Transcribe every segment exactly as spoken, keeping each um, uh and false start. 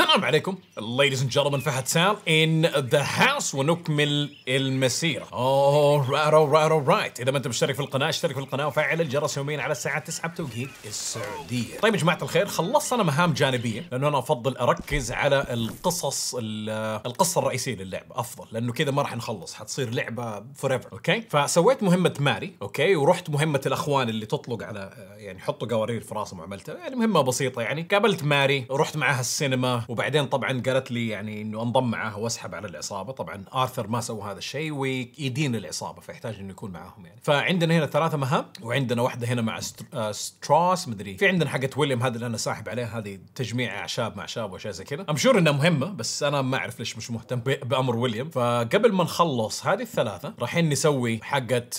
السلام عليكم, ladies and gentlemen, Fahad Sal in the house ونكمل المسيرة. Alright, alright, alright. إذا ما أنت مشترك في القناة اشترك في القناة وفعل الجرس يوميا على الساعة تسعة بتوقيت السعودية. طيب يا جماعة الخير, خلصنا مهام جانبية لأنه أنا أفضل أركز على القصص, القصة الرئيسية للعبة أفضل, لأنه كذا ما راح نخلص, حتصير لعبة forever. أوكي؟ فسويت مهمة ماري, أوكي, ورحت مهمة الأخوان اللي تطلق على يعني يحطوا قوارير في راسهم وعملتها, يعني مهمة بسيطة يعني. قابلت ماري, رحت معها السينما, وبعدين طبعا قالت لي يعني انه انضم معاها واسحب على العصابه. طبعا آرثر ما سوى هذا الشيء ويدين العصابه فيحتاج انه يكون معاهم يعني. فعندنا هنا ثلاثه مهام, وعندنا واحده هنا مع ستراوس مدري, في عندنا حقت ويليام هذا اللي انا ساحب عليها, هذه تجميع اعشاب مع اعشاب واشياء زي كذا. ام شور انها مهمه بس انا ما اعرف ليش مش مهتم بامر ويليام. فقبل ما نخلص هذه الثلاثه رايحين نسوي حقت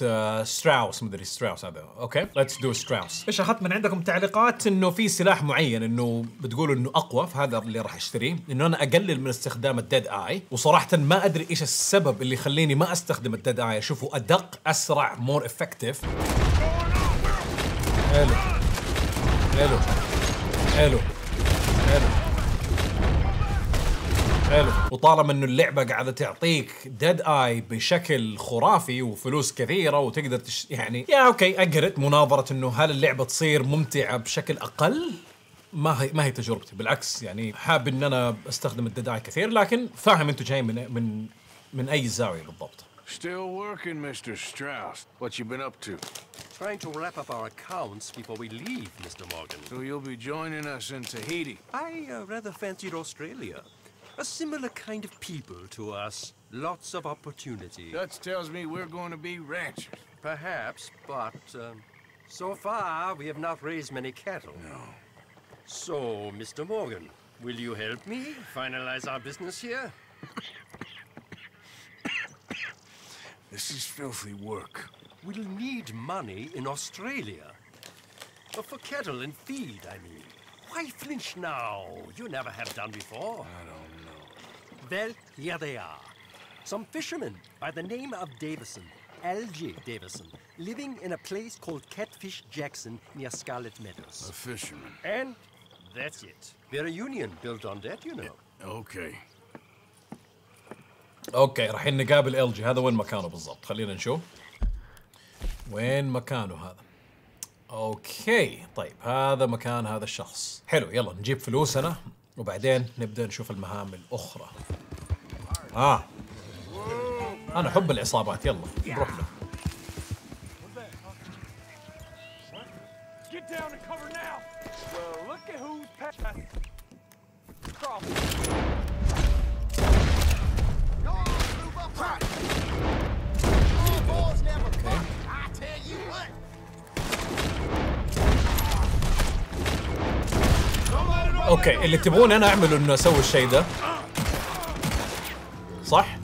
ستراوس مدري, ستراوس هذا. اوكي ليتس دو ستراوس. ايش اخذت من عندكم تعليقات؟ انه في سلاح معين انه بتقولوا انه اقوى, فهذا اللي راح اشتريه. انه انا اقلل من استخدام الديد اي, وصراحه ما ادري ايش السبب اللي يخليني ما استخدم الديد اي, اشوفه ادق اسرع مور افكتيف. الو الو الو الو حلو. وطالما انه اللعبه قاعده تعطيك ديد اي بشكل خرافي وفلوس كثيره وتقدر تش... يعني يا اوكي اقرت مناظره انه هل اللعبه تصير ممتعه بشكل اقل. ما هي ما هي تجربتي, بالعكس يعني حاب ان انا استخدم الديد اي كثير, لكن فاهم انتم جايين من من من اي زاويه بالضبط. Still working, Mister Strauss. What you been up to? Trying to wrap up our accounts before we leave, Mister Morgan. So you'll be joining us in Tahiti. I uh, rather fancied Australia. A similar kind of people to us. Lots of opportunity. Dutch tells me we're going to be ranchers. Perhaps, but um, so far we have not raised many cattle. No. So, Mister Morgan, will you help me finalize our business here? This is filthy work. We'll need money in Australia. But for cattle and feed, I mean. Why flinch now? You never have done before. I don't. Well, here they are. Some fishermen by the name of Davison, L G Davison, living in a place called Catfish Jackson near Scarlet Meadows. A fisherman. And that's it. We're a union built on that, you know. Okay. Okay, رايحين نقابل L G. هذا وين مكانه بالضبط؟ خلينا نشوف. وين مكانه هذا؟ اوكي، طيب هذا مكان هذا الشخص. حلو، يلا نجيب فلوسنا. وبعدين نبدأ نشوف المهام الأخرى. آه أنا أحب العصابات. يلا نروح له. اوكي اللي تبغون انا اعمله انه اسوي الشيء ده صح؟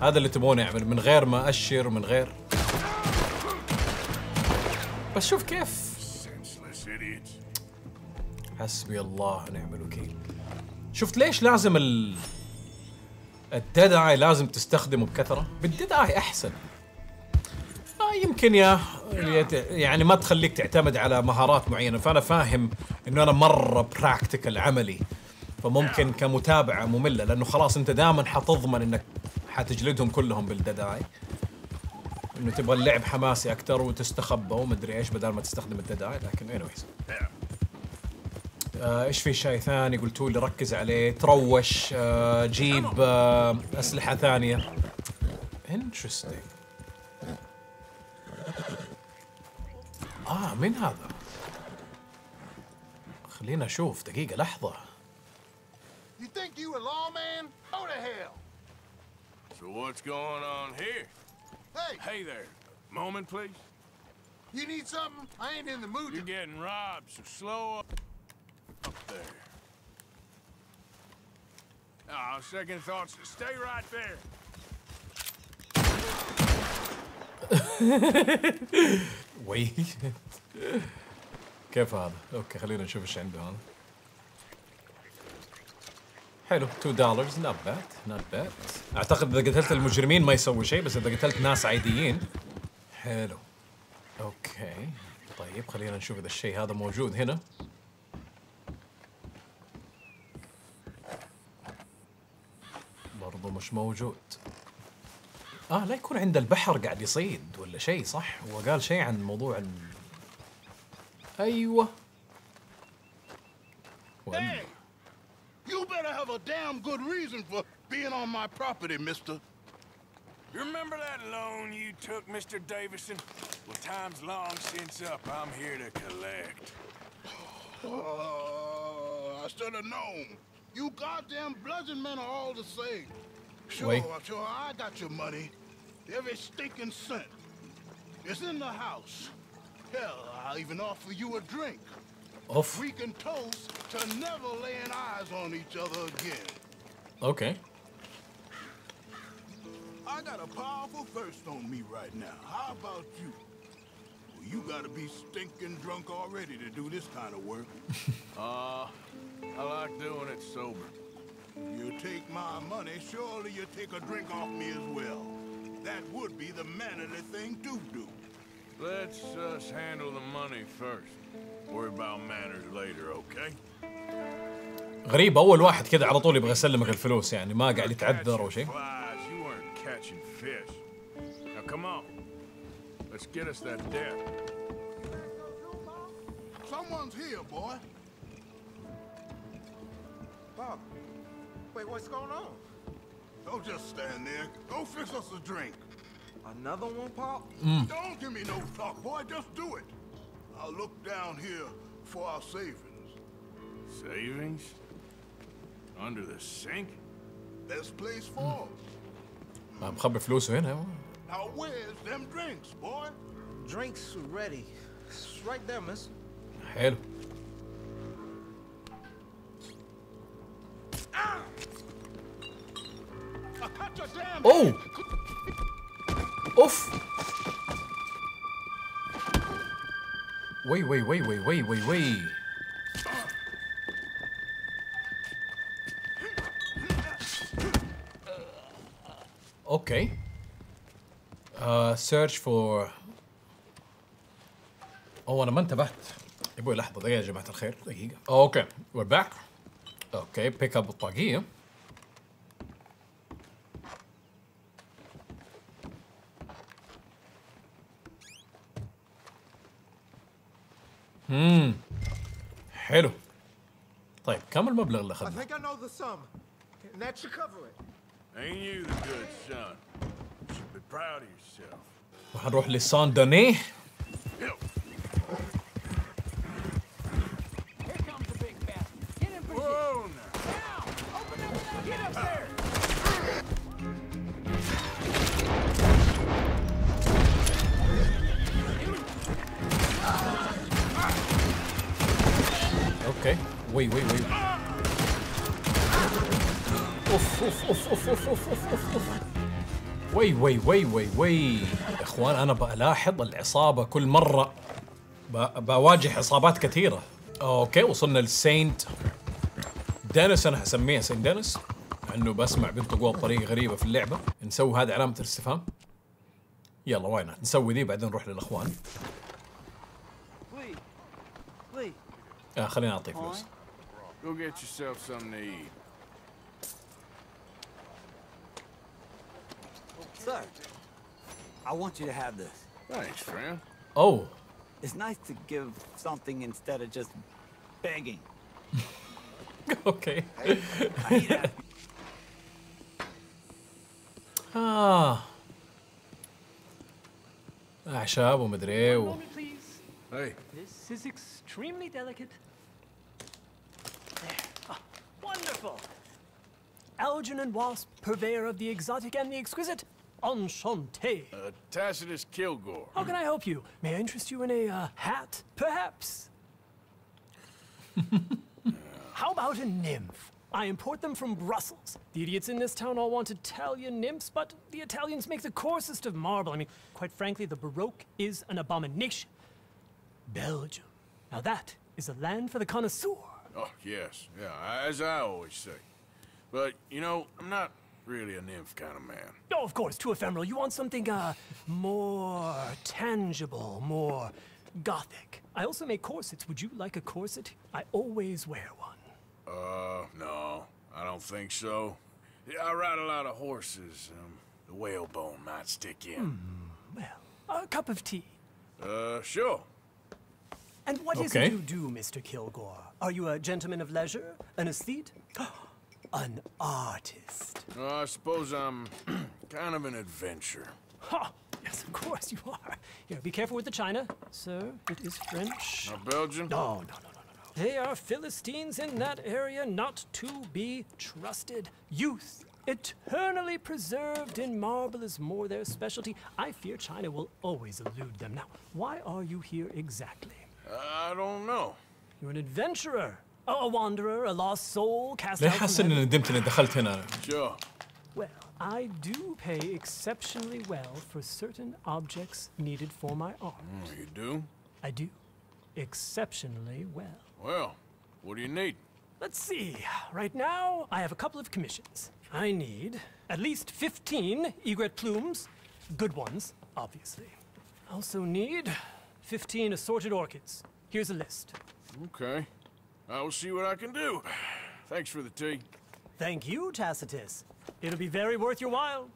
هذا اللي تبغون اعمله من غير ما اشر ومن غير, بس شوف كيف. حسبي الله ونعم الوكيل. شفت ليش لازم ال الديد اي لازم تستخدمه بكثرة؟ بالديد اي احسن. يمكن يا يعني ما تخليك تعتمد على مهارات معينه. فانا فاهم انه انا مره براكتيكال عملي, فممكن كمتابعه ممله لانه خلاص انت دائما حتضمن انك حتجلدهم كلهم بالدداي. انه تبغى اللعب حماسي اكثر وتستخبى ومدري ايش بدل ما تستخدم الدداي. لكن انيويز ايش في شيء ثاني قلتوا لي ركز عليه؟ تروش, آه جيب آه اسلحه ثانيه. انترستنج. آه مين هذا؟ خلينا أشوف دقيقة لحظة. You think you a lawman? Go to hell. So what's going on here? Hey. Hey there. Moment, please. You need something? I ain't in the mood. You're getting robbed, so slow up. Up there. Ah, second thoughts. Stay right there. وي كيف هذا؟ اوكي خلينا نشوف ايش عنده هذا. حلو two dollars not bad not bad. اعتقد اذا قتلت المجرمين ما يسوي شيء, بس اذا قتلت ناس عاديين. حلو اوكي طيب خلينا نشوف اذا الشيء هذا موجود هنا. برضه مش موجود. اه لا يكون عند البحر قاعد يصيد ولا شيء صح؟ هو قال شيء عن موضوع ال... ايوه. Hey, you better have a damn good reason for being on my property, mister. You remember that loan you took, Mister Davison? Well, time's long since up. I'm here to collect. Oh, I should have known. You goddamn bludgeon men are all the same. Sure, Wait. sure, I got your money. Every stinking cent. It's in the house. Hell, I'll even offer you a drink. Oof. We can toast to never laying eyes on each other again. Okay. I got a powerful thirst on me right now. How about you? Well, you gotta be stinking drunk already to do this kind of work. uh, I like doing it sober. You take my money, surely you take a drink off me as well. That would be the mannerly thing to do. Let's us handle the money first. Worry about manners later, okay? غريب أول واحد كده على طول يبغى يسلمك الفلوس يعني ما قاعد يتعذر أو شيء. Now come on, let's get us that debt. Someone's here, boy. Bob, wait, what's going on? Don't just stand there. Go fix us a drink. Another one, Pop? Mm. Don't give me no talk, boy. Just do it. I'll look down here for our savings. Savings? Under the sink? There's place for us. Mm. I'm grabbing flusen in, huh? Now where's them drinks, boy? Drinks ready. It's right there, miss. Hell. Ah! I cut your damn head. Oh! Oof! Wait, wait, wait, wait, wait, wait, wait. Okay. Uh, search for. Oh, أنا ما انتبهت. يا بوي لحظة دقيقة يا جماعة الخير دقيقة. Okay, we're back. Okay, pick up الطاقية. امم حلو طيب كم المبلغ اللي اخذناه؟ وحنروح لسان دني Okay. Wait, wait, wait. Oof, oof, oof, oof, oof, oof, oof, oof. وي وي وي وي وي. يا اخوان انا بلاحظ العصابة كل مرة بواجه عصابات كثيرة. اوكي وصلنا لسينت دينيس انا حسميها سينت دينيس لانه بسمع بينطقوها بطريقة غريبة في اللعبة. نسوي هذه علامة الاستفهام. يلا واي نوت نسوي ذي بعدين نروح للاخوان. آه خلينا أعطيه فلوس. Go get yourself something to eat. Sir, I want you to have this. Thanks, friend. Oh. It's nice to give something instead of just begging. Okay. آه. أعشاب ومدري و. Hey. This is extremely delicate. There. Oh, wonderful. Algin and Wasp, purveyor of the exotic and the exquisite. Enchanté. Uh, Tacitus Kilgore. How can I help you? May I interest you in a uh, hat, perhaps? How about a nymph? I import them from Brussels. The idiots in this town all want Italian nymphs, but the Italians make the coarsest of marble. I mean, quite frankly, the Baroque is an abomination. Belgium. Now that is a land for the connoisseur. Oh, yes. Yeah, as I always say. But, you know, I'm not really a nymph kind of man. Oh, of course, too ephemeral. You want something, uh, more tangible, more gothic. I also make corsets. Would you like a corset? I always wear one. Uh, no. I don't think so. Yeah, I ride a lot of horses. Um, the whalebone might stick in. Hmm. Well, a cup of tea. Uh, sure. And what okay. is it you do, Mister Kilgore? Are you a gentleman of leisure? An aesthete? An artist? Uh, I suppose I'm kind of an adventurer. Ha! Yes, of course you are. Here, be careful with the china, sir. It is French. Not Belgian? No, no, no, no, no, no. They are Philistines in that area, not to be trusted. Youth, eternally preserved in marble, is more their specialty. I fear China will always elude them. Now, why are you here exactly? I don't know. You're an adventurer, a wanderer, a lost soul, cast out from heaven. Sure. Well, I do pay exceptionally well for certain objects needed for my art. Mm, you do? I do. Exceptionally well. Well, what do you need? Let's see. Right now, I have a couple of commissions. I need at least fifteen egret plumes. Good ones, obviously. I also need fifteen assorted orchids. Here's a list. Okay. I will see what I can do. Thanks for the tea. Thank you, Tacitus. It'll be very worth your while.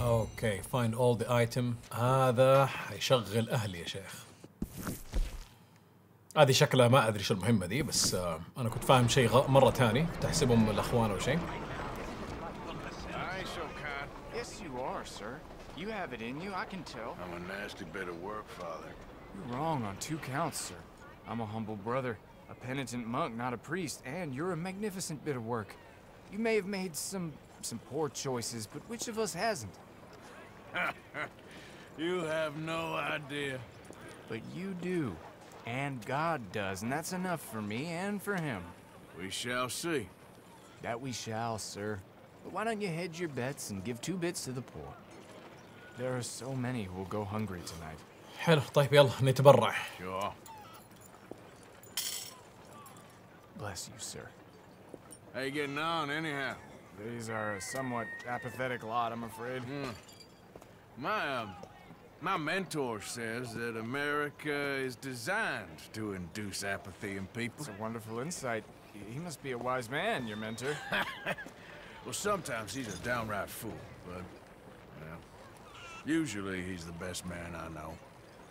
Okay, find all the item. هذا حيشغل أهلي يا شيخ. هذه شكلها ما أدري شو المهمة دي بس أنا كنت فاهم شيء مرة تاني كنت أحسبهم الأخوان أو شيء. Yes, you are, sir. You have it in you. I can tell. I'm a nasty bit of work, father. You're wrong on two counts, sir. I'm a humble brother, a penitent monk, not a priest, and you're a magnificent bit of work. You may have made some some poor choices, but which of us hasn't? You have no idea. But you do, and God does, and that's enough for me and for him. We shall see. That we shall, sir. But why don't you hedge your bets and give two bits to the poor? There are so many who will go hungry tonight. حلو طيب يلا نتبرع. Sure. Bless you, sir. How you getting on, anyhow? These are a somewhat apathetic lot, I'm afraid. Mm. My, uh, my mentor says that America is designed to induce apathy in people. It's a wonderful insight. He must be a wise man, your mentor. Well, sometimes he's a downright fool, but, well, usually he's the best man I know.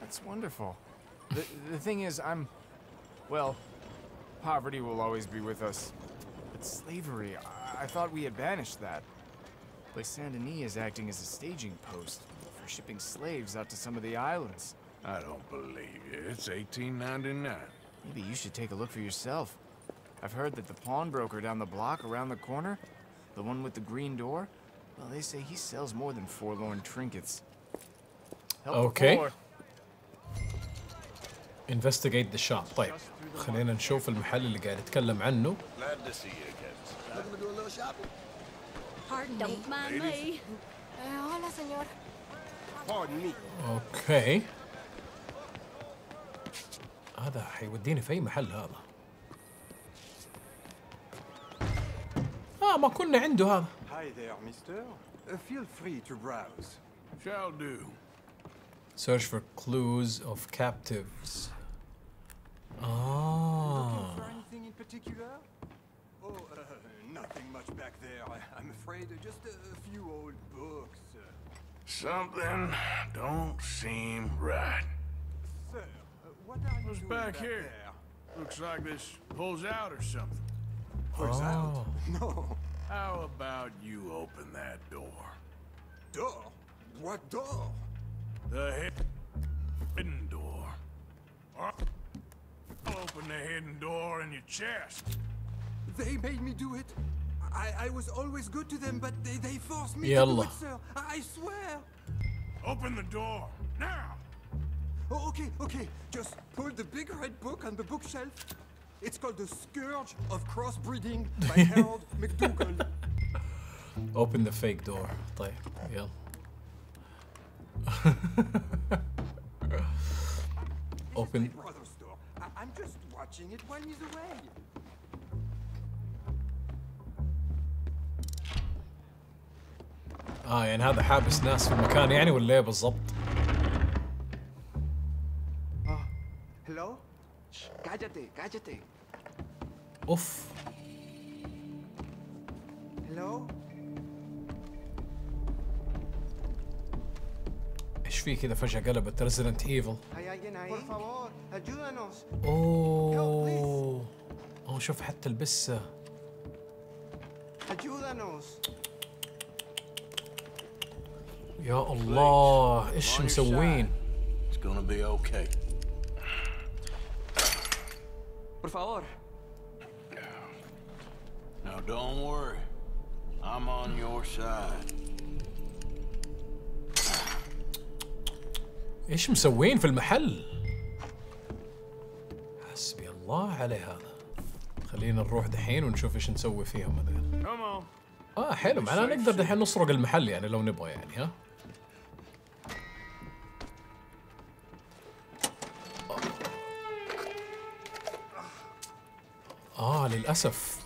That's wonderful. The, the thing is, I'm, well, poverty will always be with us. But slavery, I, I thought we had banished that. Like Saint Denis is acting as a staging post for shipping slaves out to some of the islands. I don't believe you. It's eighteen ninety-nine. Maybe you should take a look for yourself. I've heard that the pawnbroker down the block around the corner, the one with the green door, well, they say he sells more than forlorn trinkets. Help okay. The Investigate the shop. طيب خلينا نشوف المحل اللي قاعد يتكلم عنه. اوكي هذا حيوديني في اي محل هذا. اه ما كنا عنده هذا. Search for clues of captives. Oh. Looking for anything in particular? Oh, uh, nothing much back there. I, I'm afraid just a, a few old books. Something don't seem right. Sir, uh, what are you What's doing back, back here? There? Looks like this pulls out or something. Pulls oh. out? No. How about you open that door? Door? What door? The hidden door. Or I'll open the hidden door in your chest. They made me do it. I, I was always good to them, but they, they forced me Yalla. to do it, sir. I swear. Open the door, now. Oh, okay, okay. Just pull the big red book on the bookshelf. It's called The Scourge of Crossbreeding by Harold McDougall. Open the fake door. طيب, يلا. Open. I'm just watching it when he's away. آه يعني هذا حابس ناس في المكان يعني ولا إيه بالضبط؟ آه. Hello. Cállate, cállate. أوف. Hello. فيك إذا فجأة قلبت ريزيدنت ايفل. اوه اوه شوف حتى البسة. يا الله ايش مسوين؟ Now don't worry, I'm on your side. إيش مسوين في المحل؟ حسبي الله عليه هذا. خلينا نروح دحين ونشوف إيش نسوي فيهم هذول. آه حلو، معناه نقدر دحين نسرق المحل يعني لو نبغى يعني ها. آه للأسف.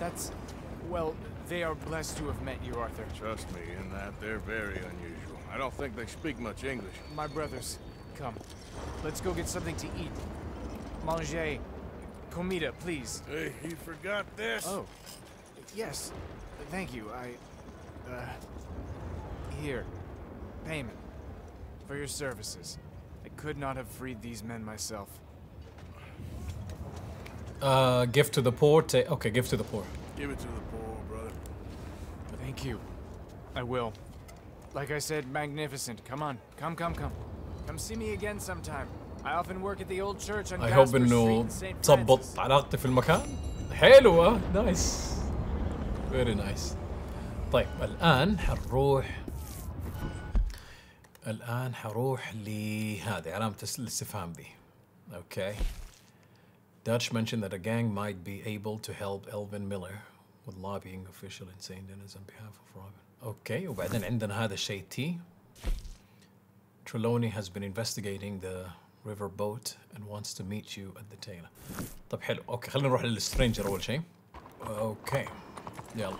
that's... well, they are blessed to have met you, Arthur. Trust me in that they're very unusual. I don't think they speak much English. My brothers, come. Let's go get something to eat. Manger. Comida, please. Hey, you forgot this? Oh, yes. Thank you, I... Uh, here. Payment. For your services. I could not have freed these men myself. Uh, give to the poor, take... Okay, give to the poor. Give it to the poor, brother. Thank you. I will. Like I said, magnificent. Come on. Come, come, come. Come see me again sometime. I often work at the old church on Casper Street in Saint Francis. I hope إنه تضبط علاقتي في المكان. حلوة. Nice. Very nice. طيب الآن حنروح الآن حروح لهذه علامة الاستفهام دي. Okay. Dutch mentioned that a gang might be able to help Elvin Miller with lobbying official in Saint Denis on behalf of Robin. Okay, وبعدين عندنا هذا الشيء T. Trelawney has been investigating the riverboat and wants to meet you at the tailor. طب حلو. اوكي خلينا نروح للسترينجر أول شيء. اوكي. يلا.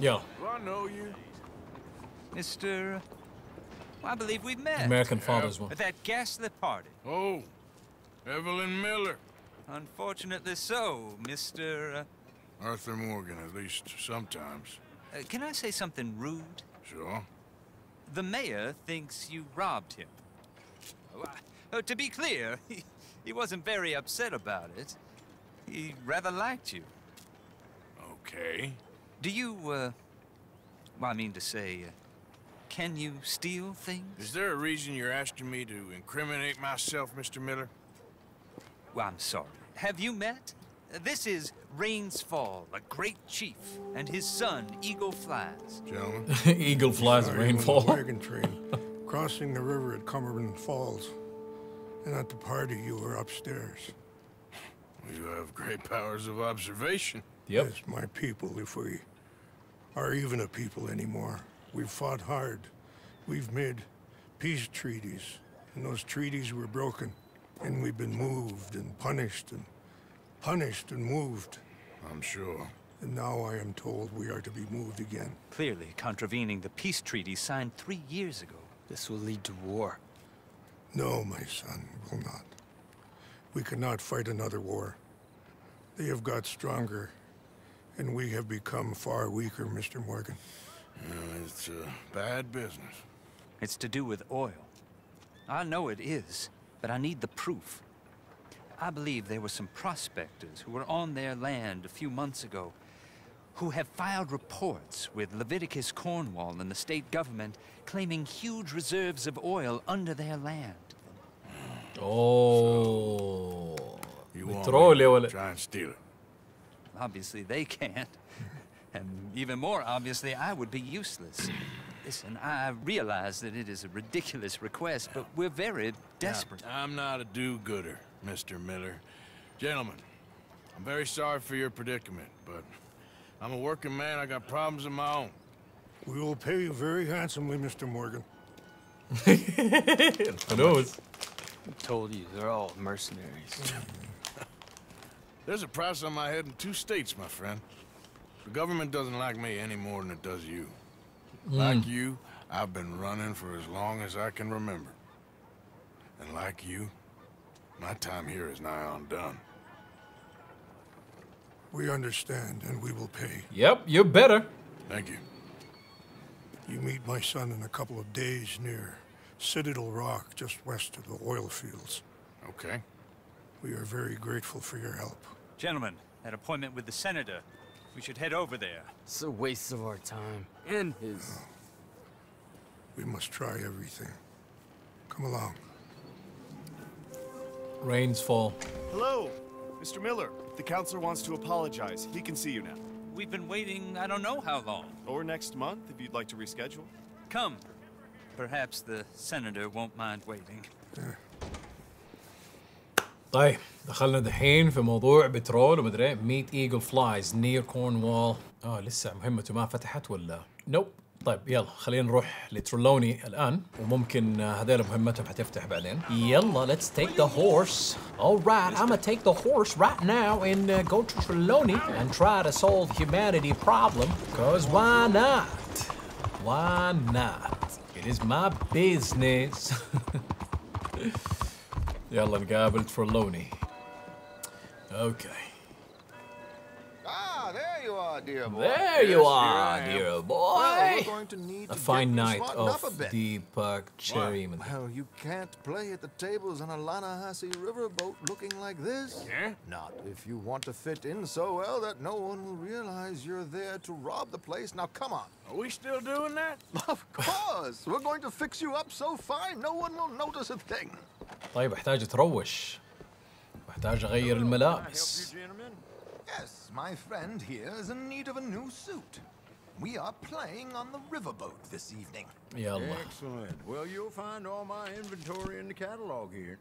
يلا. Mister I believe we've met. American Father's one. At that ghastly party. Oh. Evelyn Miller. Unfortunately so, Mister Uh... Arthur Morgan, at least sometimes. Uh, can I say something rude? Sure. The mayor thinks you robbed him. Oh, I, uh, to be clear, he, he wasn't very upset about it. He rather liked you. Okay. Do you, uh... Well, I mean to say, uh, can you steal things? Is there a reason you're asking me to incriminate myself, Mister Miller? Well, I'm sorry. Have you met? This is Rain's Fall, a great chief, and his son, Eagle Flies. Gentlemen. Eagle Flies and Rain Fall. Wagon train, crossing the river at Cumberland Falls. And at the party, you were upstairs. You have great powers of observation. Yep. Yes, my people, if we are even a people anymore. We've fought hard. We've made peace treaties, and those treaties were broken. And we've been moved and punished and punished and moved. I'm sure. And now I am told we are to be moved again. Clearly contravening the peace treaty signed three years ago. This will lead to war. No, my son, it will not. We cannot fight another war. They have got stronger, and we have become far weaker, Mister Morgan. Yeah, it's a bad business. It's to do with oil. I know it is. But I need the proof. I believe there were some prospectors who were on their land a few months ago who have filed reports with Leviticus Cornwall and the state government claiming huge reserves of oil under their land. Oh. So, you want me to try and steal it? Obviously they can't. And even more obviously I would be useless. Listen, I realize that it is a ridiculous request, but we're very desperate. Yeah, I'm not a do-gooder, Mister Miller. Gentlemen, I'm very sorry for your predicament, but I'm a working man. I got problems of my own. We will pay you very handsomely, Mister Morgan. Who knows? I told you, they're all mercenaries. There's a price on my head in two states, my friend. The government doesn't like me any more than it does you. Mm. Like you, I've been running for as long as I can remember. And like you, my time here is nigh on done. We understand, and we will pay. Yep, you're better. Thank you. You meet my son in a couple of days near Citadel Rock, just west of the oil fields. Okay. We are very grateful for your help. Gentlemen, that appointment with the senator. We should head over there. It's a waste of our time. And his. Oh. We must try everything. Come along. Rain's Fall. Hello, Mister Miller. The counselor wants to apologize. He can see you now. We've been waiting I don't know how long. Or next month, if you'd like to reschedule. Come. Perhaps the senator won't mind waiting. طيب دخلنا دحين في موضوع بترول ومدري Meet Eagle Flies near Cornwall. اه لسه مهمته ما فتحت ولا نوب. طيب يلا خلينا نروح لترولوني الآن وممكن هذول مهمتهم حتفتح بعدين. يلا let's take the horse. Alright, I'm gonna take the horse right now and uh, go to Trelawney and try to solve humanity problem. Cause why not? Why not? It is my business. يلا نقابل Trelawney. Okay. There you are, dear boy. There you yes, are, dear boy. Well, we're going to need a to fine night of Deepak Cherry. Well, well, you can't play at the tables on a Lanahasi riverboat looking like this. Yeah? Not if you want to fit in so well that no one will realize you're there to rob the place. Now, come on. Are we still doing that? Of course. We're going to fix you up so fine no one will notice a thing. طيب احتاج تروش. احتاج اغير الملابس. Yes, my friend here is in need of a new suit. We are playing on the riverboat this evening. Yalla. Excellent. Well, you'll find all my inventory in the catalog here.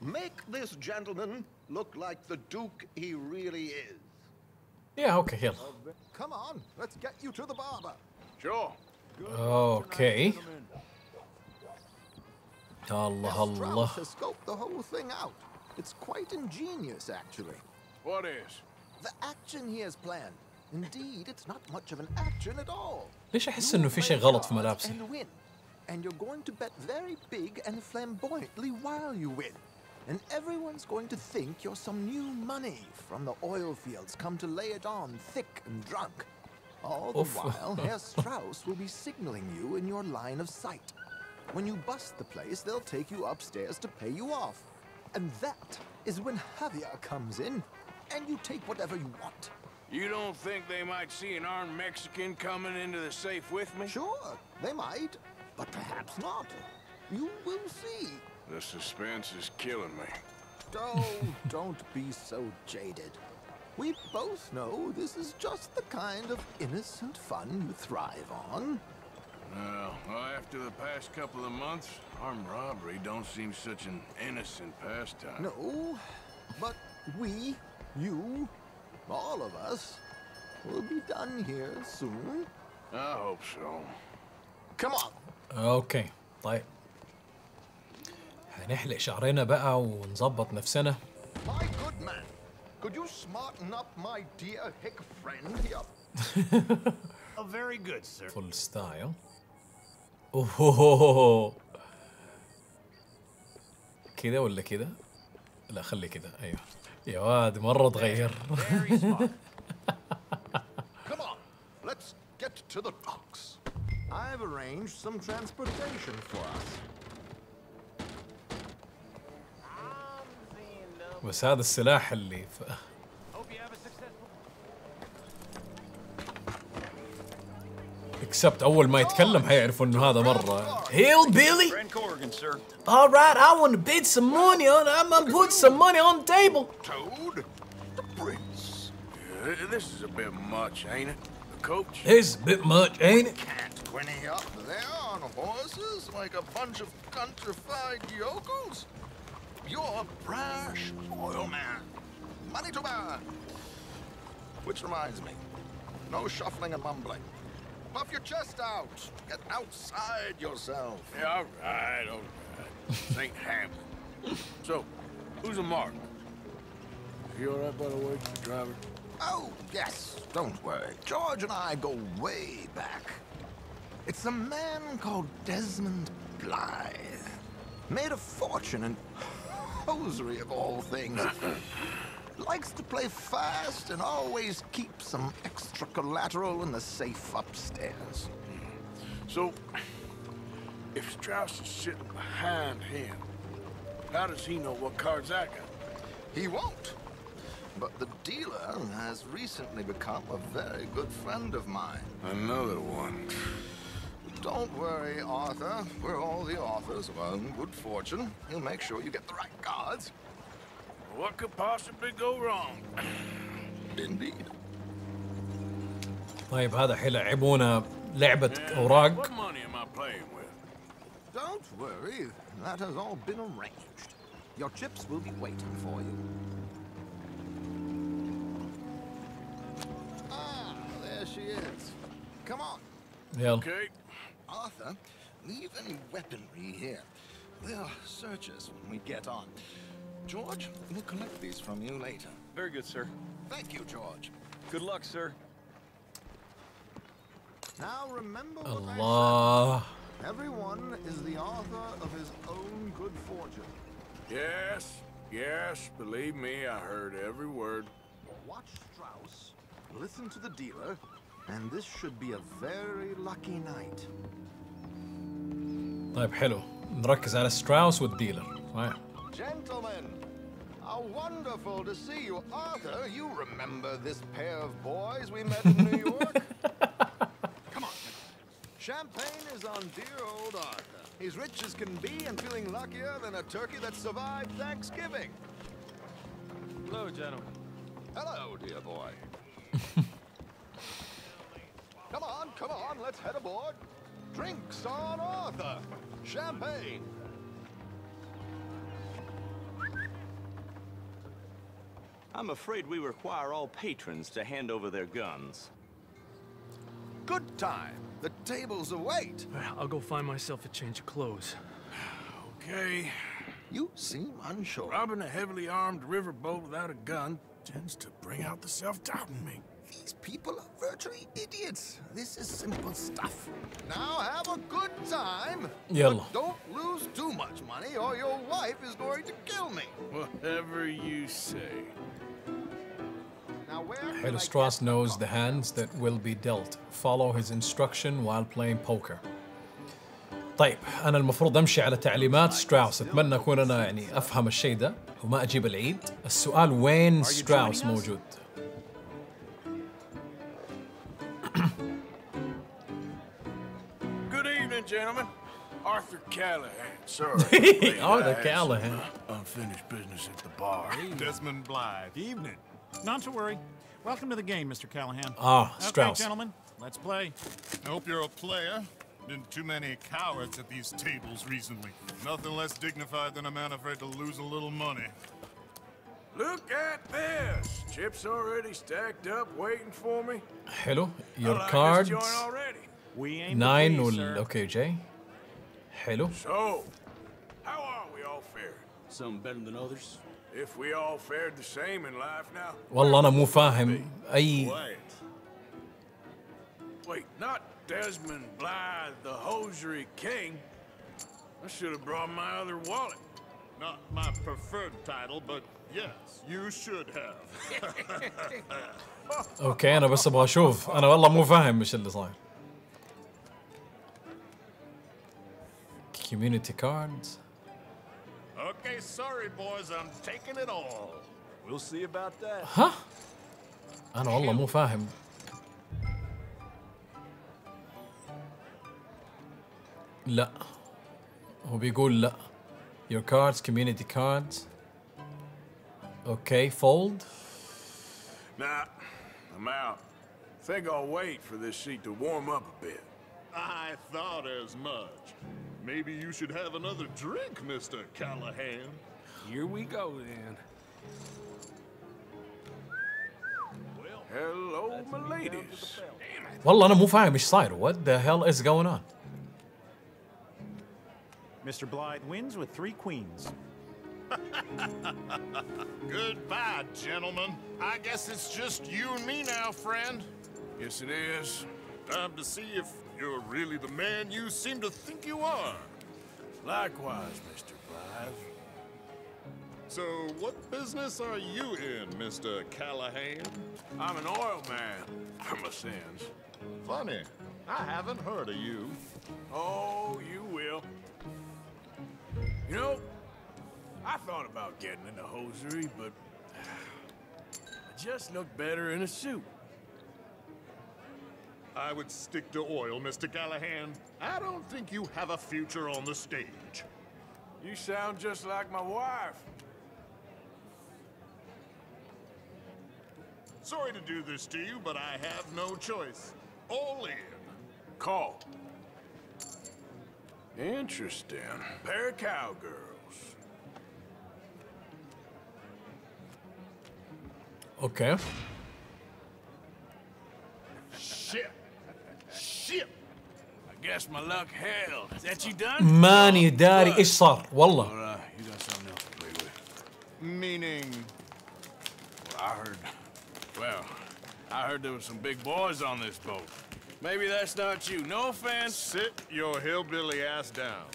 Make this gentleman look like the Duke he really is. Yeah, okay, yalla. Come on, let's get you to the barber. Sure. Okay. Allah, Allah. Strauss has scoped the whole thing out. It's quite ingenious, actually. What is? The action he has planned. Indeed, it's not much of an action at all. ليش أحس إنه في شيء غلط في ملابسي؟ And you're going to bet very big and flamboyantly while you win, and everyone's going to think you're some new money from the oil fields come to lay it on thick and drunk. All the while, Herr Strauss will be signaling you in your line of sight. When you bust the place, they'll take you upstairs to pay you off, and that is when Javier comes in. And you take whatever you want. You don't think they might see an armed Mexican coming into the safe with me? Sure, they might, but perhaps not. You will see. The suspense is killing me. Oh, don't be so jaded. We both know this is just the kind of innocent fun you thrive on. Well, after the past couple of months, armed robbery don't seem such an innocent pastime. No, but we... You, all of us, will be done here soon. I hope so. Come on. Okay. طيب. هنحلق شعرنا بقى ونظبط نفسنا. My good man, could you smarten up my dear hick friend here? A very good sir. Full style. Oh. كده ولا كده؟ لا خلي كده. أيوه. يا واد مرة تغير. Come on, let's get to the docks. I've arranged some transportation for us. بس هذا السلاح اللي ف... Except أول ما يتكلم هيعرفوا إنه هذا مرة. Hillbilly. All right, I want to bid some money on. I'm gonna put some money on the table. Toad, the prince. Yeah, this is a bit much, ain't it? The coach. It's a bit much, ain't it? Can't quinny up there on horses like a bunch of countrified yokels. You're a brash oil man. Money to burn. Which reminds me, no shuffling and mumbling. Puff your chest out. Get outside yourself. Yeah, all right, all right. Saint Hamlin. So, who's a mark? You all right, by the way, driver? Oh, yes. Don't worry. George and I go way back. It's a man called Desmond Blythe. Made a fortune in hosiery of all things. Likes to play fast and always keeps some extra collateral in the safe upstairs. So, if Strauss is sitting behind him, how does he know what cards I got? He won't. But the dealer has recently become a very good friend of mine. Another one. Don't worry, Arthur. We're all the authors of our own good fortune. He'll make sure you get the right cards. What could possibly go wrong? Indeed. طيب هذا حيلعبونا لعبة أوراق. What money am I playing with? Don't worry. That has all been arranged. Your chips will be waiting for you. Ah, there she is. Come on. Yeah. Okay. Arthur, leave any weaponry here. They'll search us when we get on. George, we'll collect these from you later. Very good, sir. Thank you, George. Good luck, sir. Now remember what Allah. I said. Everyone is the author of his own good fortune. Yes, yes, believe me, I heard every word. Watch Strauss, listen to the dealer, and this should be a very lucky night. طيب حلو. نركز على Strauss والديلر. Gentlemen, how wonderful to see you. Arthur, you remember this pair of boys we met in New York? Come on. Champagne is on dear old Arthur. He's rich as can be and feeling luckier than a turkey that survived Thanksgiving. Hello, gentlemen. Hello, dear boy. Come on, come on, let's head aboard. Drinks on Arthur. Champagne. I'm afraid we require all patrons to hand over their guns. Good time. The table's await. I'll go find myself a change of clothes. Okay. You seem unsure. Robbing a heavily armed riverboat without a gun tends to bring out the self-doubt in me. These people are virtually idiots. This is simple stuff. Now have a good time. Yellow. But don't lose too much money or your wife is going to kill me. Whatever you say. Now where Strauss knows the hands that will be dealt. Follow his instruction while playing poker. طيب أنا المفروض أمشي على تعليمات Strauss. أتمنى أكون أنا يعني أفهم الشيء ده وما أجيب العيد. السؤال وين Strauss موجود؟ Gentlemen, Arthur Callahan, sorry. Arthur Callahan. Unfinished business at the bar. Desmond Blythe. Evening. Not to worry. Welcome to the game, Mister Callahan. Ah, okay, Strauss. Gentlemen, let's play. I hope you're a player. Been too many cowards at these tables recently. Nothing less dignified than a man afraid to lose a little money. Look at this. Chips already stacked up, waiting for me. Hello, your like cards. We ain't nine or okay, Jay. Hello. So, how are we all fared? Some better than others. If we all fared the same in life now. Well, I'm not فاهم. أي. Wait, not Desmond Blythe, the hosiery king. I should have brought my other wallet. Not my preferred title, but yes, you should have. Okay, أنا بس أبغى أشوف. أنا والله مو فاهم إيش اللي صاير. Community cards. Okay, sorry boys, I'm taking it all. We'll see about that. Huh? أنا والله مو فاهم. لا. هو بيقول لا. Your cards, community cards. Okay, fold. Nah, I'm out. Think I'll wait for this seat to warm up a bit. I thought as much. Maybe you should have another drink, Mister Callahan. Here we go, then. Well, hello, my ladies. والله أنا مو فاهم إيش صاير. What the hell is going on? Mister Blythe wins with three queens. Goodbye, gentlemen. I guess it's just you and me now, friend. Yes, it is. Time to see if you're really the man you seem to think you are. Likewise, Mister Blythe. So, what business are you in, Mister Callahan? I'm an oil man, for my sins. Funny. I haven't heard of you. Oh, you will. You know, I thought about getting into hosiery, but I just look better in a suit. I would stick to oil, Mister Callahan. I don't think you have a future on the stage. You sound just like my wife. Sorry to do this to you, but I have no choice. All in. Call. Interesting. Pair of cowgirls. Okay. Shit. Shit. I guess my luck held. Is that you done? Mani dari ish sar. Wallah. Or, uh, you got something else to play with. Meaning? Well, I heard. Well, I heard there were some big boys on this boat. Maybe that's not you. No offense. Sit your hillbilly ass down.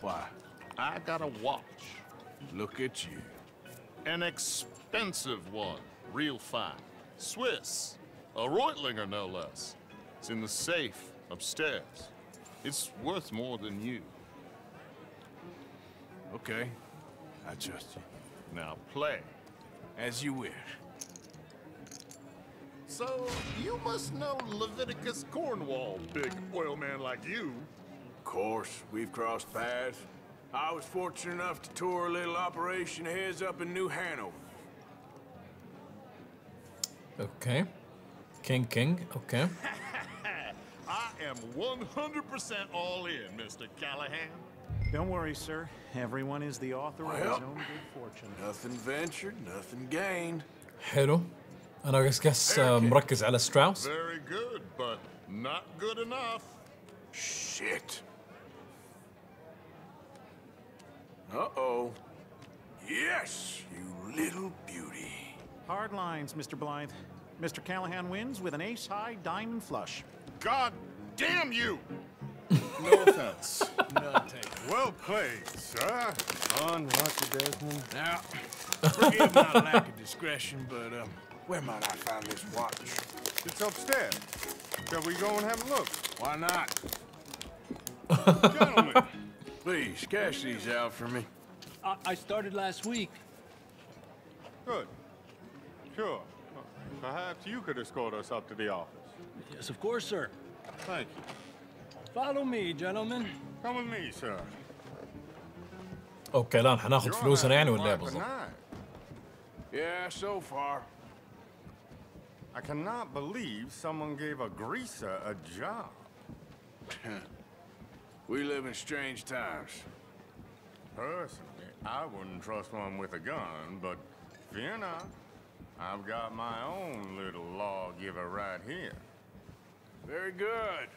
Why? I got a watch. Look at you. An expensive one. Real fine. Swiss. A Reutlinger, no less. It's in the safe upstairs. It's worth more than you. Okay. I trust you. Now play. As you wish. So, you must know Leviticus Cornwall, big oil man like you. Of course, we've crossed paths. I was fortunate enough to tour a little operation heads up in New Hanover. Okay. King, king, okay. I am one hundred percent all in, Mister Callahan. Don't worry, sir. Everyone is the author well, of his own good fortune. Nothing ventured, nothing gained. Hello. And I guess I'm focused on Strauss. Very good, but not good enough. Shit. Uh-oh. Yes, you little beauty. Hard lines, Mister Blythe. Mister Callahan wins with an ace-high diamond flush. God damn you! No offense. None taken. Well played, sir. On, Doctor Desmond. Now, forgive my lack of discretion, but um, where might I find this watch? It's upstairs. Shall we go and have a look? Why not? Gentlemen, please cash these out for me. I, I started last week. Good. Sure. Perhaps you could escort us up to the office. Yes, of course, sir. Thank you. Follow me, gentlemen. Come with me, sir. Okay, الآن هناخد فلوسنا يعني ولا بالضبط. Yeah, so far. I cannot believe someone gave a greaser a job. We live in strange times. Personally, I wouldn't trust one with a gun, but fear not. I've got my own little lawgiver right here. Very good.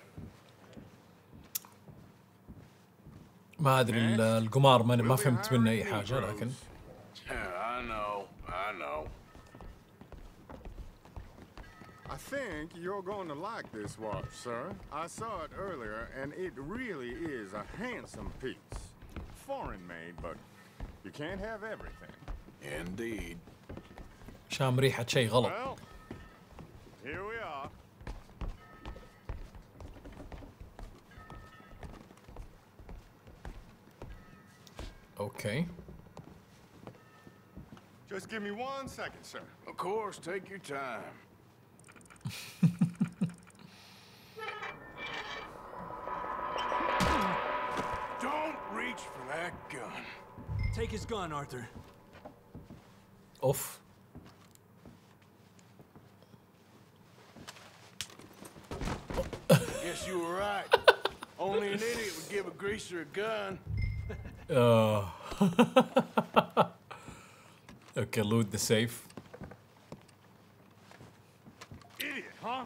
ما أدري القمار ما ما فهمت منه أي حاجة لكن. I know, I know. I think you're going to like this watch, sir. I saw it earlier, and it really is a handsome piece. Foreign made, but you can't have everything. Indeed. شام ريحة شيء غلط. Well, here we are. Okay. Just give me one second, sir. Of course, take your time. Don't reach for that gun. Take his gun, Arthur. Off. Guess you were right. Only an idiot would give a greaser a gun. Oh. Okay, loot the safe. huh?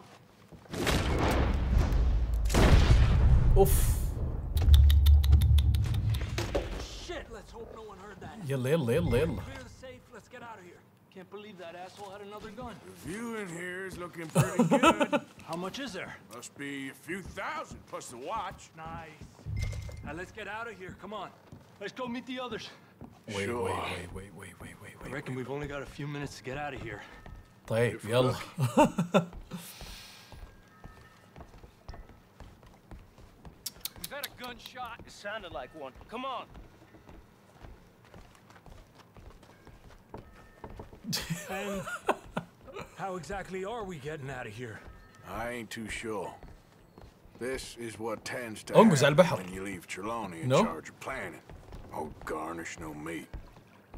Oof. Shit, let's hope no one heard that. Yeah, little, little, little. Clear the safe, let's get out of here. Can't believe that asshole had another gun. The view in here is looking pretty good. How much is there? Must be a few thousand, plus the watch. Nice. Now let's get out of here, come on. Let's go meet the others. Wait, sure. wait, wait, wait, wait, wait, wait, wait. I reckon wait, we've wait. only got a few minutes to get out of here. Type, yellow. We've had a gunshot. It sounded like one. Come on. And how exactly are we getting out of here? I ain't too sure. This is what tends to happen when you leave Trelawney in no? charge of planning. Oh, garnish no meat.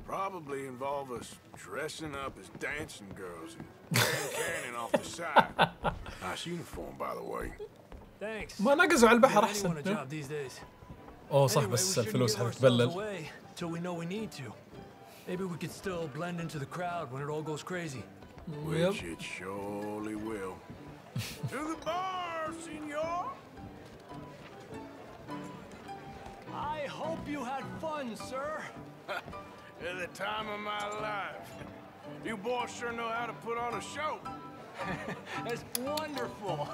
Probably involve us dressing up as dancing girls and cannon off the side. Nice uniform, by the way. Thanks. ما نقزوا على البحر أحسن. Oh, صح بس الفلوس هتتبلل. Till we know we need to. Maybe we could still blend into the crowd when it all goes crazy. Which it surely will. To the bar, senor. I hope you had fun, sir. At the time of my life. You boys sure know how to put on a show. That's wonderful.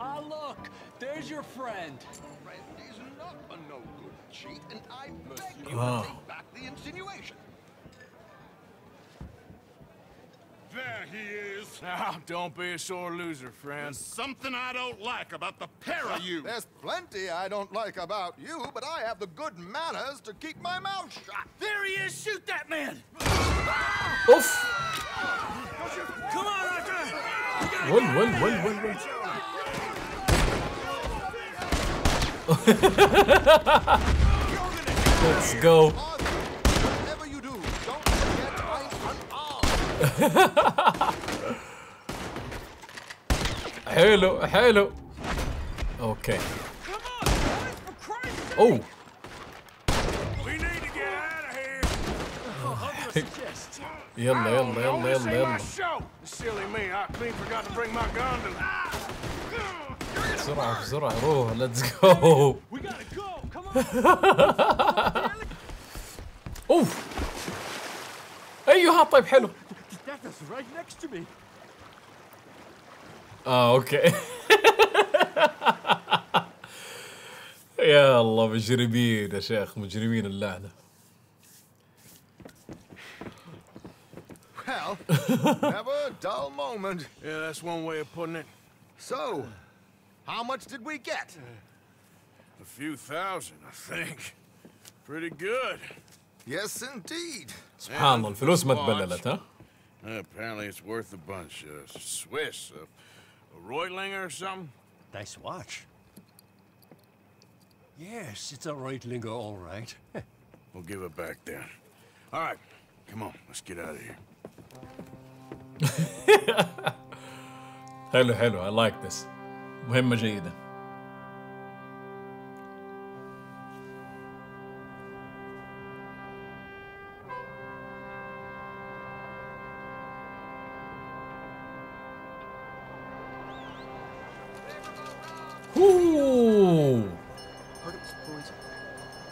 Ah, look, there's your friend. Friend is not a no-good cheat, and I beg you to take back the insinuation. There he is. Now, don't be a sore loser, friend. There's something I don't like about the pair of you. There's plenty I don't like about you, but I have the good manners to keep my mouth shut. There he is. Shoot that man. Oof. Come on, Arthur. One, one, one, one, one. Let's go. حلو حلو اوكي اوه يلا يلا يلا يلا يلا بسرعة بسرعة روح ليتس جو اوف ايوه طيب حلو That's right next to me. Oh, okay. يا الله مجرمين يا شيخ مجرمين اللعنة. Well, never a dull moment. Yeah, that's one way of putting it. So, how much did we get? A few thousand, I think. Pretty good. Yes, indeed. سبحان الله الفلوس ما تبللت ها. Uh, apparently it's worth a bunch. Uh, Swiss, uh, a Reutlinger or something? Nice watch. Yes, it's a Reutlinger, all right. We'll give it back then. All right, come on, let's get out of here. Hello, hello, I like this. مهمة جيدة.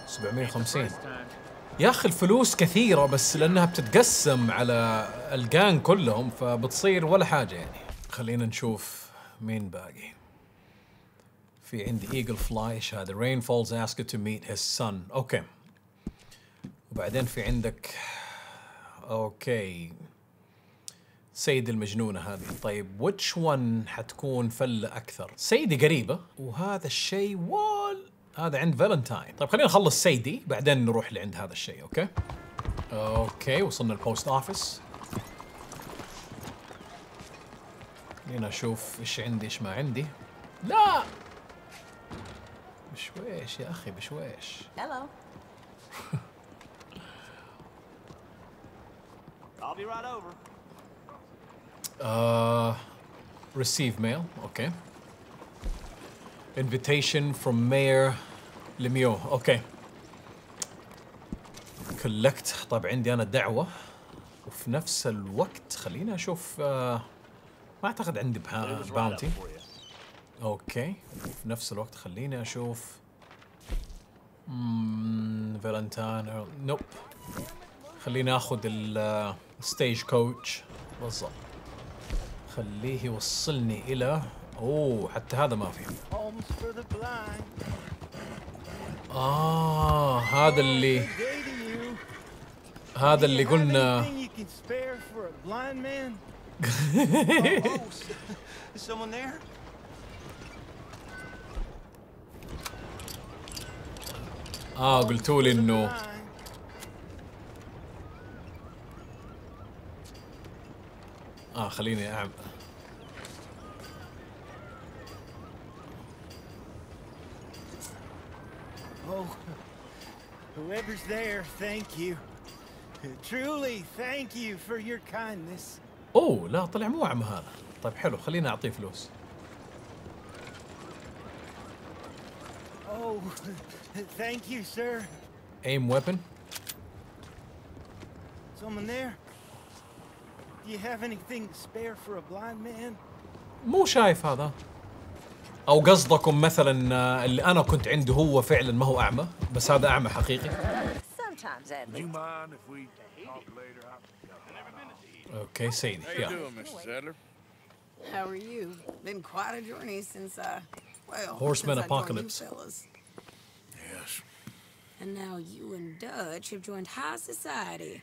سبعمية وخمسين يا اخي الفلوس كثيرة بس لانها بتتقسم على الجان كلهم فبتصير ولا حاجة يعني خلينا نشوف مين باقي في عندي ايجل فلاي هذا رين فولز اسكت تو ميت هيز سن اوكي وبعدين في عندك اوكي سيد المجنونة هذه طيب ويتش ون حتكون فلة اكثر سيدي قريبة وهذا الشيء وال هذا عند فالنتاين طيب خلينا نخلص سيدي بعدين نروح لعند هذا الشيء اوكي اوكي وصلنا البوست اوفيس هنا اشوف ايش عندي ايش ما عندي لا بشويش يا اخي بشويش هلو I'll be right over. Uh, receive mail اوكي Invitation from Mayor Lemieux. Okay. Collect. طيب عندي أنا دعوة وفي نفس الوقت خلينا أشوف ما اعتقد عندي باونتي. اوكي في نفس الوقت خليني اشوف امم فالنتاين نوب. خليني اخذ الستيج كوتش بالضبط. خليه يوصلني الى اوه حتى هذا ما فيه. اه هذا اللي هذا اللي قلنا اه قلتوا لي انه اه خليني اعمل Oh, whoever's there, thank you. Truly, thank you for your kindness. Oh, لا طلع مو عم هذا. طيب حلو خلينا أعطيه فلوس. Oh, thank you, sir. Aim weapon. Someone there? Do you have anything to spare for a blind man? مو شايف هذا. أو قصدكم مثلا اللي أنا كنت عنده هو فعلا ما هو أعمى بس هذا أعمى حقيقي. Okay, Sadie. How you doing, Mister Sadler? How are you? Been quite a journey since I, well, Horseman Apocalypse. Yes. And now you and Dutch have joined high society.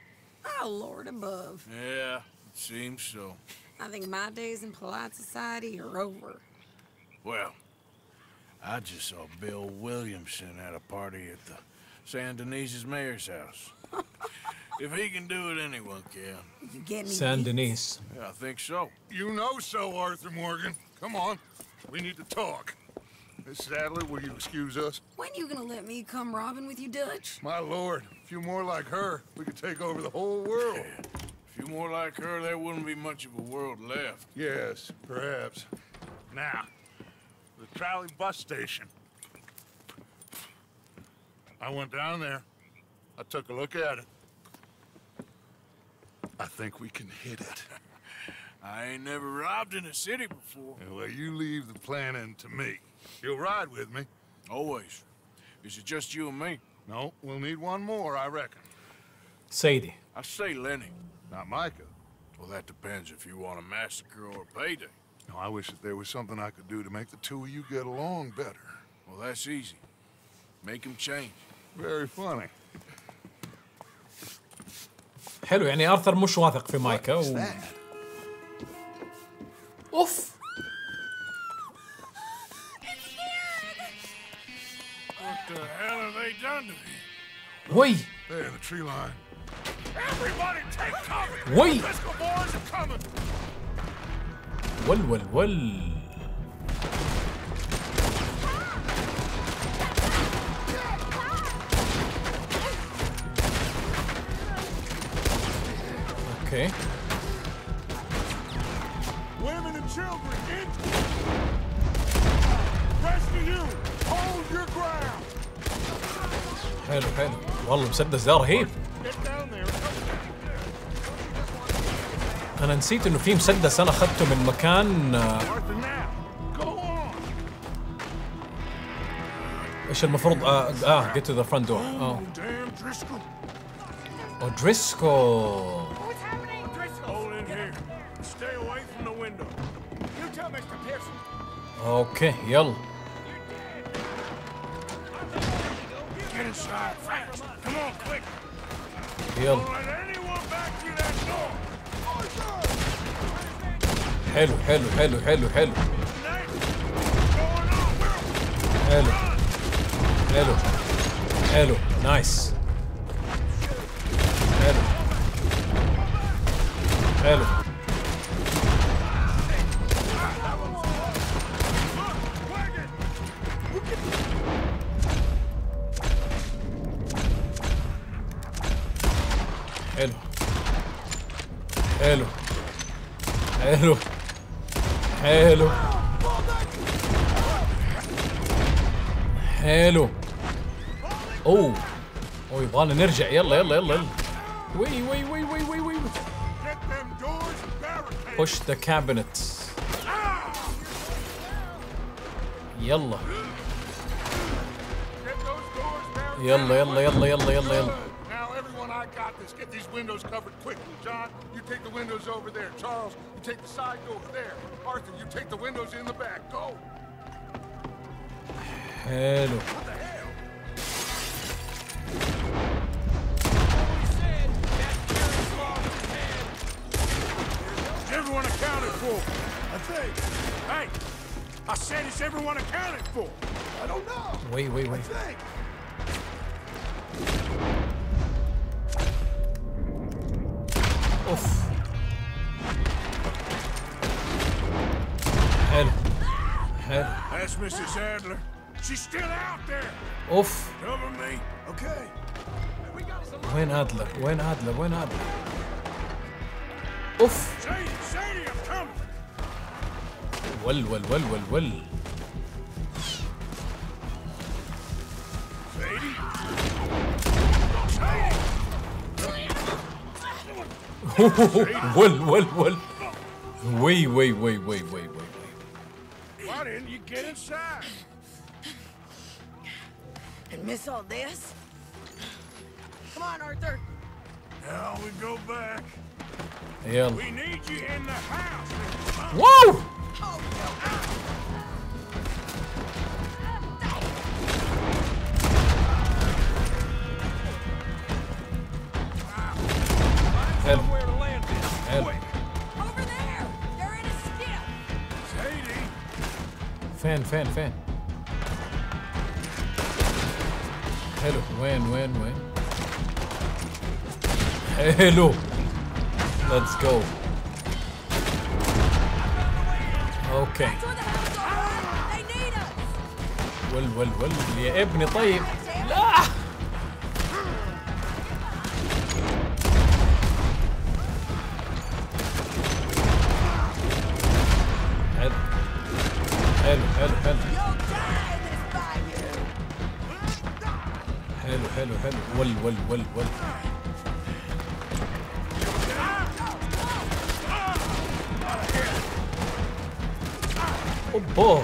Oh, Lord above. Yeah, it seems so. I think my days in polite society are over. Well, I just saw Bill Williamson at a party at the Saint Denis's mayor's house. If he can do it, anyone can. You get me Saint Denis. Yeah, I think so. You know so, Arthur Morgan. Come on, we need to talk. Miss Adler, will you excuse us? When are you gonna let me come robbing with you, Dutch? My lord, a few more like her, we could take over the whole world. Yeah. A few more like her, there wouldn't be much of a world left. Yes, perhaps. Now. The trolley bus station. I went down there. I took a look at it. I think we can hit it. I ain't never robbed in a city before. Well, you leave the planning to me. You'll ride with me. Always. Is it just you and me? No, we'll need one more, I reckon. Sadie. I say Lenny. Not Micah. Well, that depends if you want a massacre or a payday. No, I wish that there was something I could do to make the two of you get along better. Well, that's easy. Make them change. Very funny. حلو يعني آرثر مش واثق في مايكا و... أوف. What the hell have they done to me? Why? There, the tree line. Everybody take cover. Why? The fiscal boys are coming. ول ول ول اوكي حلو حلو والله المسدس ده رهيب أنا نسيت إنه في مسدس أنا أخذته من مكان إيش المفروض آه آه get to the front door آه أودريسكو أوكي يلا يلا حلو حلو حلو حلو حلو حلو حلو حلو نايس حلو حلو حلو حلو حلو حلو حلو اوه اوه يبغانا نرجع يلا يلا يلا يلا وي وي وي وي وي وي push the cabinet يلا يلا يلا يلا يلا يلا. Now everyone, I got this. Get these windows covered quickly. John, you take the windows over there. Charles, you take the side door there. Arthur, you take the windows in the back. Go. Hello. Everyone accounted for, I think. Hey, I said it's everyone accounted for. I don't know. Wait, wait, wait. I think. Oof. Head. Head. That's Missus Adler. She's still out there. Oof. Cover me. Okay. When Adler? When Adler? When Adler? Oof. Sadie, Sadie, I'm coming. Well, well, well, well, well. Sadie. Sadie. Well, well, well. Wait, wait, wait, wait, wait, wait, wait. Why didn't you get inside? And miss all this? Come on, Arthur. Now we go back. Yeah. We need you in the house. Whoa! Oh, no. Somewhere to land this. Wait. Over there. They're in a skip. Sadie. Fan, fan, fan. Hello. When, when, when? Hello. Let's go. Okay. ول ول ول يا ابني طيب. لا. حلو حلو حلو حلو. حلو حلو حلو. ول ول ول ول. Oh.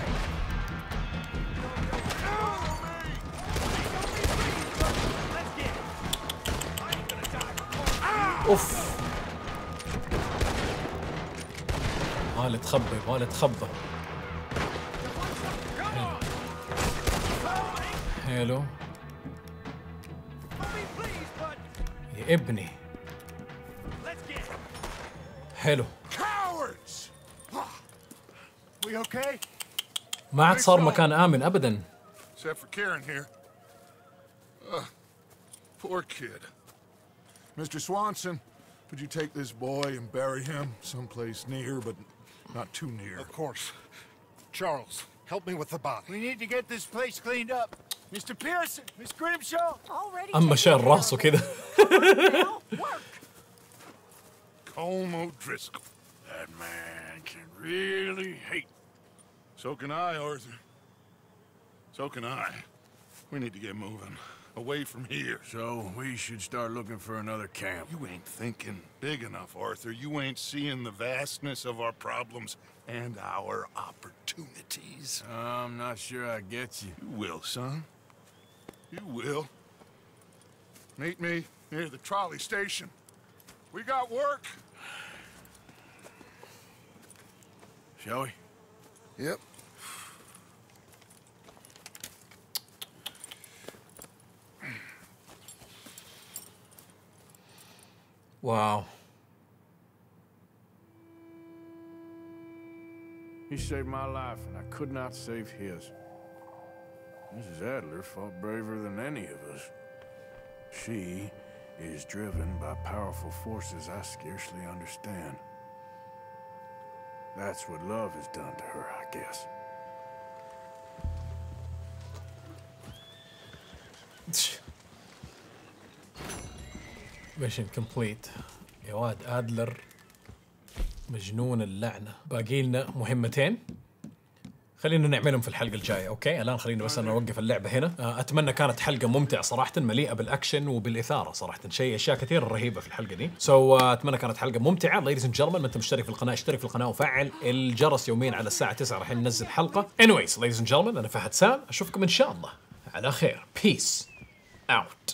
اوف مال تخبي مال تخبي. هلو يا ابني. هلو. ما عاد صار مكان آمن أبداً. Except for Karen here. Uh, poor kid. Mister Swanson, could you take this boy and bury him someplace near, but not too near? Of course. Charles, help me with the body. We need to get this place cleaned up. Mister Pearson, Miss Grimshaw. Already. أما شال راسه كده. Colm O'Driscoll. That man can really hate. So can I, Arthur. So can I. We need to get moving. Away from here. So we should start looking for another camp. You ain't thinking big enough, Arthur. You ain't seeing the vastness of our problems and our opportunities. I'm not sure I get you. You will, son. You will. Meet me near the trolley station. We got work. Shall we? Yep. Wow. He saved my life, and I could not save his. Missus Adler fought braver than any of us. She is driven by powerful forces I scarcely understand. That's what love has done to her, I guess. Mission complete. يا واد أدلر مجنون اللعنة. باقي لنا مهمتين. خلينا نعملهم في الحلقة الجاية. أوكي الآن خلينا بس أنا أوقف اللعبة هنا. أتمنى كانت حلقة ممتعة صراحة، مليئة بالأكشن وبالإثارة صراحة، شيء أشياء كثيرة رهيبة في الحلقة دي. سو so, uh, أتمنى كانت حلقة ممتعة. Ladies and gentlemen، ما أنت مشترك في القناة اشترك في القناة وفعل الجرس يوميا على الساعة تسعة راح ننزل حلقة. Anyways ladies and gentlemen، أنا فهد سام، أشوفكم إن شاء الله على خير. Peace out.